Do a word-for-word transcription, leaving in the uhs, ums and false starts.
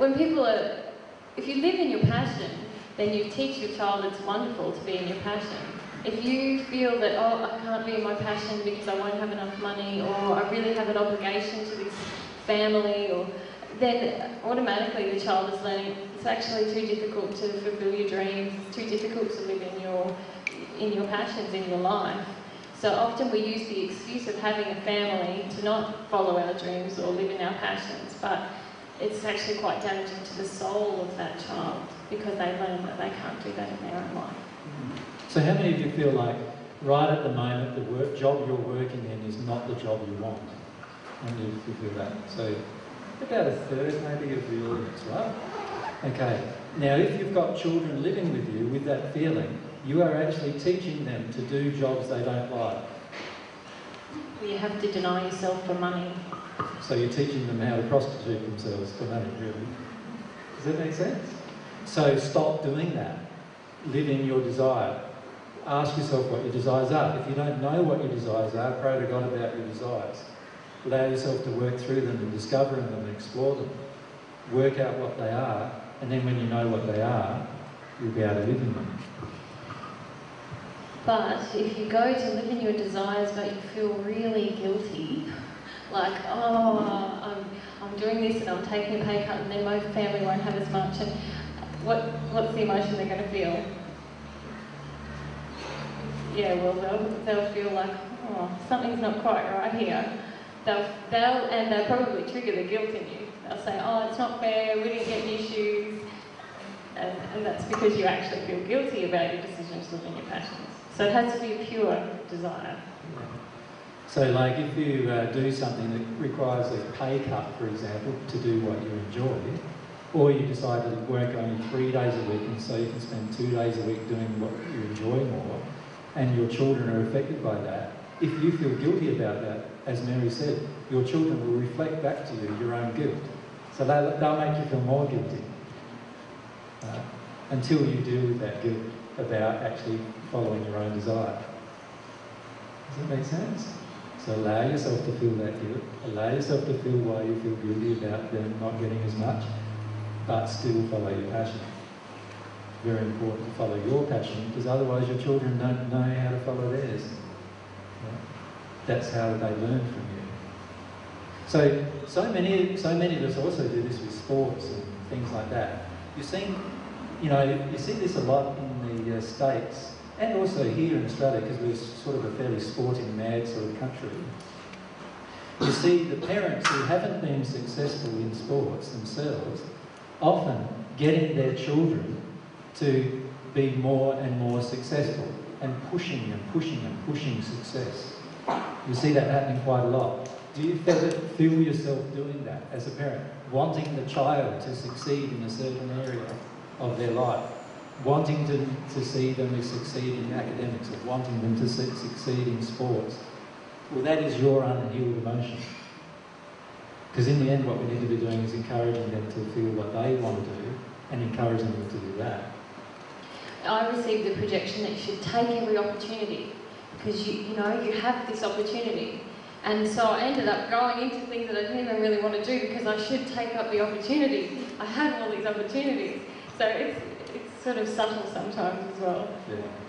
when people are, if you live in your passion, then you teach your child it's wonderful to be in your passion. If you feel that, oh, I can't be in my passion because I won't have enough money, or I really have an obligation to this family, or then automatically the child is learning it's actually too difficult to fulfill your dreams, it's too difficult to live in your, in your passions, in your life. So often we use the excuse of having a family to not follow our dreams or live in our passions, but it's actually quite damaging to the soul of that child because they learn that they can't do that in their own life. So how many of you feel like right at the moment the work, job you're working in is not the job you want? And you feel that? So about a third maybe of the audience, right? Okay. Now if you've got children living with you with that feeling, you are actually teaching them to do jobs they don't like. You have to deny yourself for money. So you're teaching them how to prostitute themselves for money, really. Does that make sense? So stop doing that. Live in your desire. Ask yourself what your desires are. If you don't know what your desires are, pray to God about your desires. Allow yourself to work through them and discover them and explore them. Work out what they are, and then when you know what they are, you'll be able to live in them. But if you go to live in your desires but you feel really guilty, like, oh, I'm, I'm doing this and I'm taking a pay cut and then my family won't have as much, and what, what's the emotion they're going to feel? Yeah, well, they'll, they'll feel like, oh, something's not quite right here. They'll, they'll, and they'll probably trigger the guilt in you. They'll say, oh, it's not fair, we didn't get new shoes. And, and that's because you actually feel guilty about your decisions to live in your passions. So it has to be a pure desire. So like if you uh, do something that requires a pay cut, for example, to do what you enjoy, or you decide to work only three days a week and so you can spend two days a week doing what you enjoy more, and your children are affected by that, if you feel guilty about that, as Mary said, your children will reflect back to you your own guilt. So they'll, they'll make you feel more guilty uh, until you deal with that guilt about actually following your own desire. Does that make sense? So allow yourself to feel that guilt. Allow yourself to feel why you feel guilty about them not getting as much, but still follow your passion. Very important to follow your passion, because otherwise your children don't know how to follow theirs. Right? That's how they learn from you. So, so many, so many of us also do this with sports and things like that. You've seen, you know, you see this a lot in the uh, States. And also here in Australia, because we're sort of a fairly sporting mad sort of country, you see the parents who haven't been successful in sports themselves often getting their children to be more and more successful and pushing and pushing and pushing success. You see that happening quite a lot. Do you feel yourself doing that as a parent? Wanting the child to succeed in a certain area of their life? Wanting to, to see them succeed in academics, or wanting them to su succeed in sports. Well, that is your unhealed emotion. Because in the end, what we need to be doing is encouraging them to feel what they want to do and encouraging them to do that. I received the projection that you should take every opportunity because, you, you know, you have this opportunity. And so I ended up going into things that I didn't even really want to do because I should take up the opportunity. I have all these opportunities. So it's sort of subtle sometimes as well. Yeah.